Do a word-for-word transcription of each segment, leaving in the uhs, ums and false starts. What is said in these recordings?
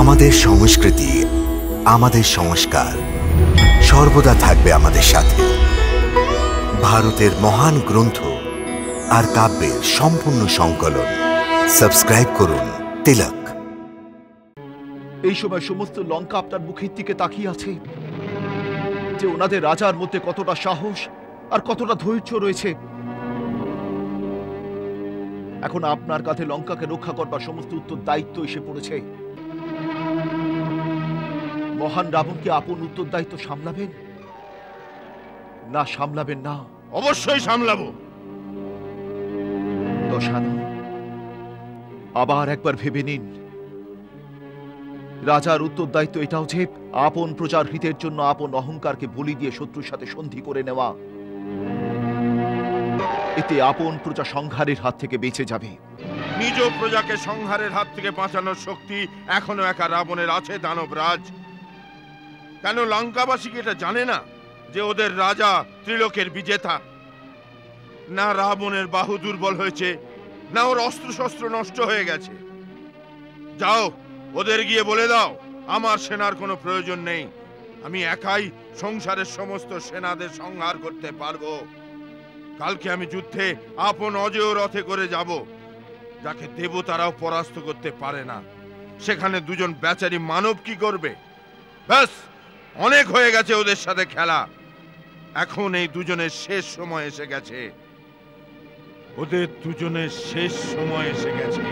আমাদের সংস্কৃতি, আমাদের সংস্কার সর্বদা থাকবে আমাদের সাথে। ভারতের মহান গ্রন্থ আর কাব্যের সম্পূর্ণ সংকলন। সাবস্ক্রাইব করুন তিলক। এই সময় সমস্ত লঙ্কা আপনার মুখের দিকে তাকিয়ে আছে যে ওনাদের রাজার মধ্যে কতটা সাহস আর কতটা ধৈর্য রয়েছে। এখন আপনার কাছে লঙ্কাকে রক্ষা করবার সমস্ত উত্তর দায়িত্ব এসে পড়েছে। মহান রাবণকে আপন উত্তর দায়িত্ব সামলাবেন না সামলাবেন না? অবশ্যই সামলাবো। দশানন, আবার একবার ভেবে নিন, রাজার উত্তর দায়িত্ব এটাও যে আপন প্রচার হিতের জন্য আপন অহংকারকে বলি দিয়ে শত্রুর সাথে সন্ধি করে নেওয়া। এতে আপন প্রজা সংহারের হাত থেকে বেঁচে যাবে। নিজ প্রজাকে সংহারের হাত থেকে বাঁচানোর শক্তি এখনো একা রাবণের আছে দানবরাজ। কেন লঙ্কাবাসী কি এটা জানে না যে ওদের রাজা ত্রিলোকের বিজেতা? না রাবণের বাহু দুর্বল হয়েছে, না ওর অস্ত্রশস্ত্র নষ্ট হয়ে গেছে। যাও ওদের গিয়ে বলে দাও আমার সেনার কোনো প্রয়োজন নেই, আমি একাই সংসারের সমস্ত সেনাদের সংহার করতে পারবো। কালকে আমি যুদ্ধে আপন অজেয় রথে করে যাব, যাকে দেবতারাও পরাস্ত করতে পারে না। সেখানে দুজন বেচারি মানব কি করবে? ব্যাস অনেক হয়ে গেছে ওদের সাথে খেলা। এখন এই দুজনের শেষ সময় এসে গেছে, ওদের দুজনের শেষ সময় এসে গেছে।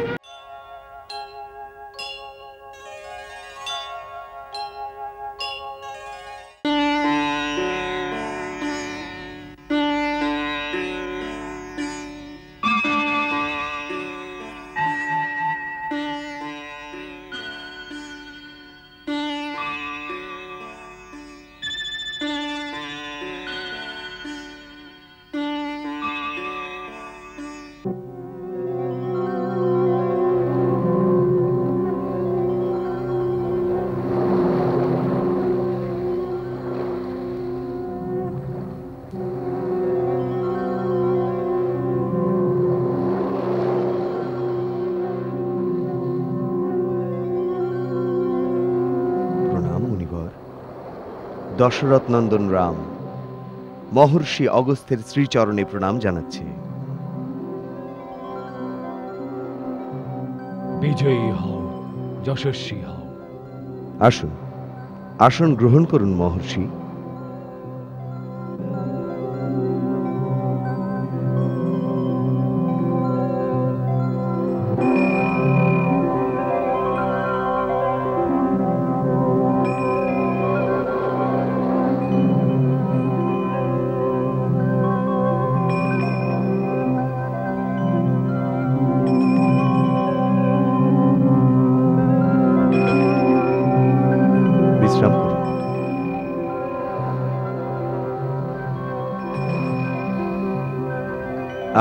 দশরথ নন্দন রাম মহর্ষি অগস্ত্যের শ্রীচরণে প্রণাম জানাচ্ছি। বিজয়ী হও, যশস্বী হও। আসুন, আসন গ্রহণ করুন মহর্ষি।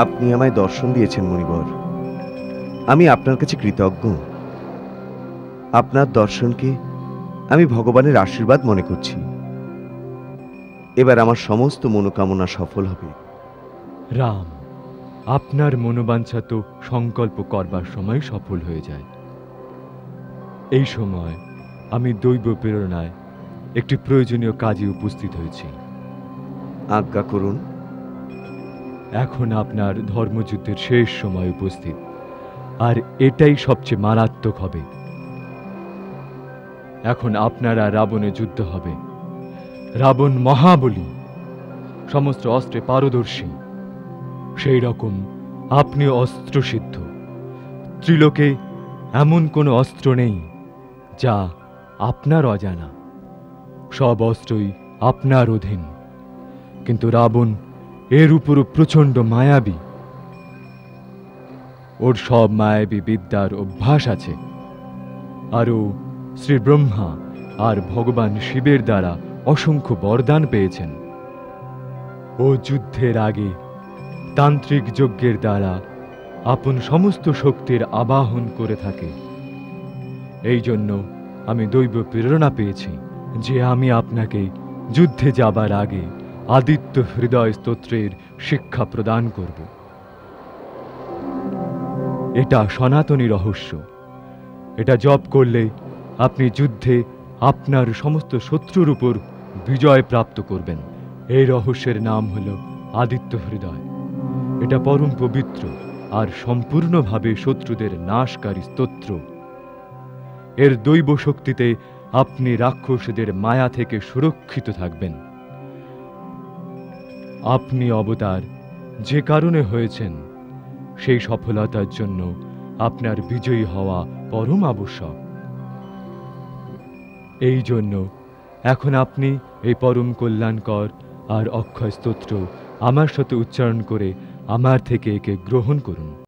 আপনি আমায় দর্শন দিয়েছেন মণিবর, আমি আপনার কাছে কৃতজ্ঞ। আপনার দর্শনকে আমি ভগবানের আশীর্বাদ মনে করছি। এবার আমার সমস্ত মনোকামনা সফল হবে। রাম, আপনার মনোবাঞ্ছা তো সংকল্প করবার সময় সফল হয়ে যায়। এই সময় আমি দৈব প্রেরণায় একটি প্রয়োজনীয় কাজে উপস্থিত হয়েছি। আজ্ঞা করুন। এখন আপনার ধর্মযুদ্ধের শেষ সময় উপস্থিত, আর এটাই সবচেয়ে মারাত্মক হবে। এখন আপনারা রাবণে যুদ্ধ হবে। রাবণ মহাবলী, সমস্ত অস্ত্রে পারদর্শী। সেই রকম আপনিও অস্ত্রসিদ্ধ। ত্রিলোকে এমন কোনো অস্ত্র নেই যা আপনার অজানা। সব অস্ত্রই আপনার অধীন। কিন্তু রাবণ এর উপরও প্রচণ্ড মায়াবী। ওর সব মায়াবী বিদ্যার অভ্যাস আছে, আর ও শ্রী ব্রহ্মা আর ভগবান শিবের দ্বারা অসংখ্য বরদান পেয়েছেন। ও যুদ্ধের আগে তান্ত্রিক যজ্ঞের দ্বারা আপন সমস্ত শক্তির আবাহন করে থাকে। এই জন্য আমি দৈব প্রেরণা পেয়েছি যে আমি আপনাকে যুদ্ধে যাবার আগে আদিত্য হৃদয় স্তোত্রের শিক্ষা প্রদান করব। এটা সনাতনী রহস্য। এটা জপ করলে আপনি যুদ্ধে আপনার সমস্ত শত্রুর উপর বিজয় প্রাপ্ত করবেন। এই রহস্যের নাম হল আদিত্য হৃদয়। এটা পরম পবিত্র আর সম্পূর্ণভাবে শত্রুদের নাশকারী স্তোত্র। এর দৈব শক্তিতে আপনি রাক্ষসদের মায়া থেকে সুরক্ষিত থাকবেন। আপনি অবতার যে কারণে হয়েছেন, সেই সফলতার জন্য আপনার বিজয়ী হওয়া পরম আবশ্যক। এই জন্য এখন আপনি এই পরম কল্যাণকর আর অক্ষয় স্তোত্র আমার সাথে উচ্চারণ করে আমার থেকে একে গ্রহণ করুন।